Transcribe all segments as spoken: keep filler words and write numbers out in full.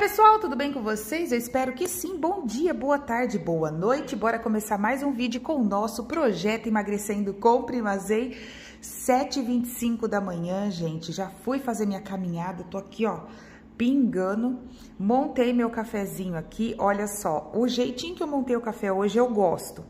pessoal, tudo bem com vocês? Eu espero que sim. Bom dia, boa tarde, boa noite. Bora começar mais um vídeo com o nosso projeto Emagrecendo com Primazei. sete e vinte e cinco da manhã, gente. Já fui fazer minha caminhada, tô aqui, ó, pingando. Montei meu cafezinho aqui, olha só. O jeitinho que eu montei o café hoje eu gosto.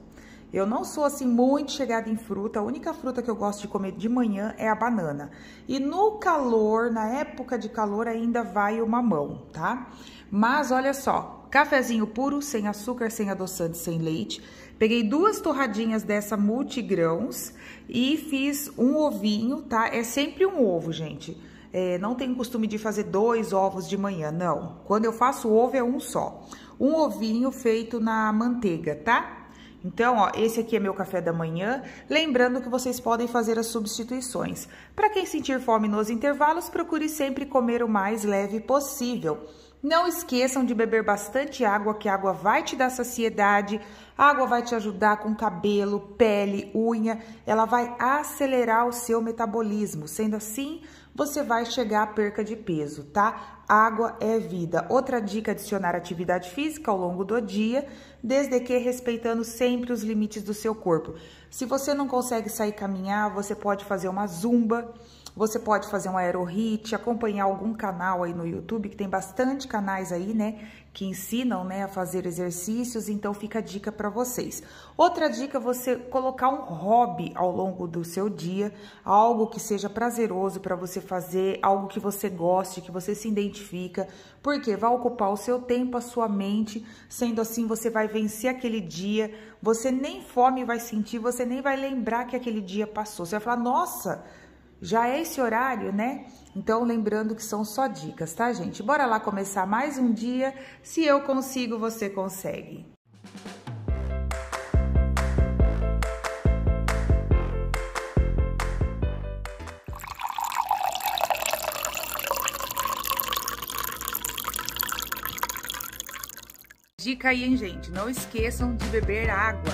Eu não sou, assim, muito chegada em fruta. A única fruta que eu gosto de comer de manhã é a banana. E no calor, na época de calor, ainda vai o mamão, tá? Mas, olha só, cafezinho puro, sem açúcar, sem adoçante, sem leite. Peguei duas torradinhas dessa multigrãos e fiz um ovinho, tá? É sempre um ovo, gente. É, não tenho costume de fazer dois ovos de manhã, não. Quando eu faço ovo, é um só. Um ovinho feito na manteiga, tá? Então, ó, esse aqui é meu café da manhã, lembrando que vocês podem fazer as substituições. Para quem sentir fome nos intervalos, procure sempre comer o mais leve possível. Não esqueçam de beber bastante água, que a água vai te dar saciedade, a água vai te ajudar com cabelo, pele, unha, ela vai acelerar o seu metabolismo, sendo assim, você vai chegar à perca de peso, tá? Água é vida. Outra dica é adicionar atividade física ao longo do dia, desde que respeitando sempre os limites do seu corpo. Se você não consegue sair caminhar, você pode fazer uma zumba, você pode fazer um aerohit, acompanhar algum canal aí no YouTube, que tem bastante canais aí, né, que ensinam, né, a fazer exercícios, então fica a dica para vocês. Outra dica é você colocar um hobby ao longo do seu dia, algo que seja prazeroso para você fazer, algo que você goste, que você se identifica, porque vai ocupar o seu tempo, a sua mente, sendo assim você vai vencer aquele dia, você nem fome vai sentir, você nem vai lembrar que aquele dia passou, você vai falar, nossa, já é esse horário, né? Então, lembrando que são só dicas, tá, gente? Bora lá começar mais um dia. Se eu consigo, você consegue. Dica aí, hein, gente? Não esqueçam de beber água.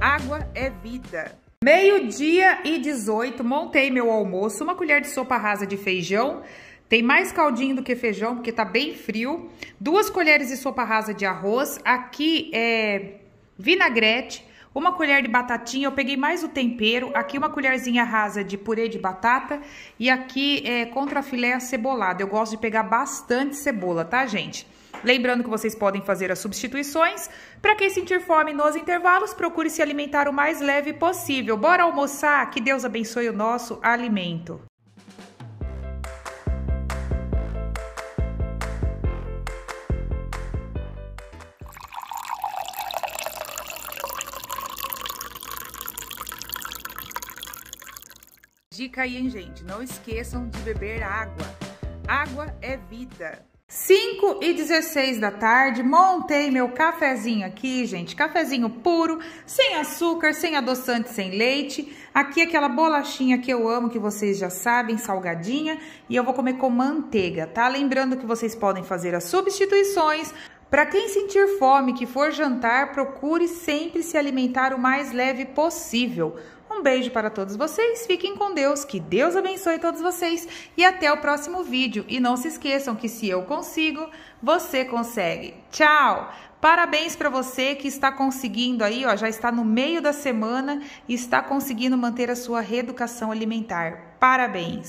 Água é vida. Meio-dia e dezoito, montei meu almoço, uma colher de sopa rasa de feijão, tem mais caldinho do que feijão, porque tá bem frio, duas colheres de sopa rasa de arroz, aqui é vinagrete, uma colher de batatinha, eu peguei mais o tempero, aqui uma colherzinha rasa de purê de batata e aqui é contrafilé acebolado, eu gosto de pegar bastante cebola, tá, gente? Lembrando que vocês podem fazer as substituições. Para quem sentir fome nos intervalos, procure se alimentar o mais leve possível. Bora almoçar? Que Deus abençoe o nosso alimento. Dica aí, hein, gente? Não esqueçam de beber água. Água é vida. cinco e dezesseis da tarde, montei meu cafezinho aqui, gente, cafezinho puro, sem açúcar, sem adoçante, sem leite, aqui aquela bolachinha que eu amo, que vocês já sabem, salgadinha, e eu vou comer com manteiga, tá? Lembrando que vocês podem fazer as substituições. Para quem sentir fome, que for jantar, procure sempre se alimentar o mais leve possível. Um beijo para todos vocês, fiquem com Deus, que Deus abençoe todos vocês e até o próximo vídeo. E não se esqueçam que se eu consigo, você consegue. Tchau! Parabéns para você que está conseguindo aí, ó, já está no meio da semana e está conseguindo manter a sua reeducação alimentar. Parabéns!